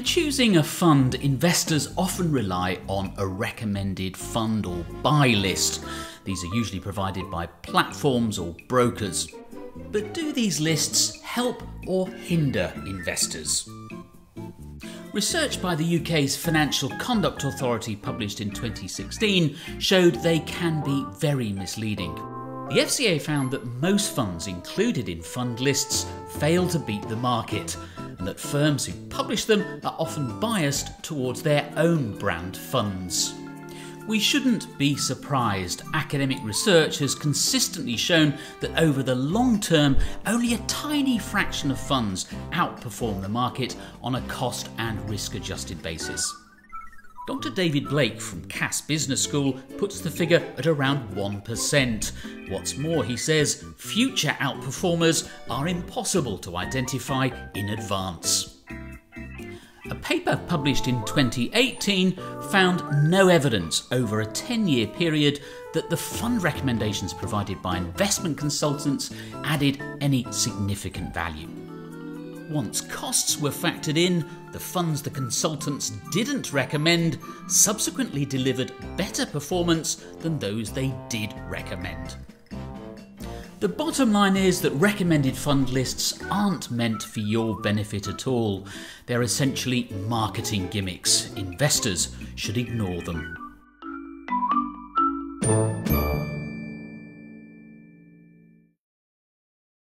When choosing a fund, investors often rely on a recommended fund or buy list. These are usually provided by platforms or brokers. But do these lists help or hinder investors? Research by the UK's Financial Conduct Authority published in 2016 showed they can be very misleading. The FCA found that most funds included in fund lists fail to beat the market, and that firms who publish them are often biased towards their own brand funds. We shouldn't be surprised. Academic research has consistently shown that over the long term, only a tiny fraction of funds outperform the market on a cost and risk-adjusted basis. Dr. David Blake from Cass Business School puts the figure at around 1%. What's more, he says, future outperformers are impossible to identify in advance. A paper published in 2018 found no evidence over a 10-year period that the fund recommendations provided by investment consultants added any significant value. Once costs were factored in, the funds the consultants didn't recommend subsequently delivered better performance than those they did recommend. The bottom line is that recommended fund lists aren't meant for your benefit at all. They're essentially marketing gimmicks. Investors should ignore them.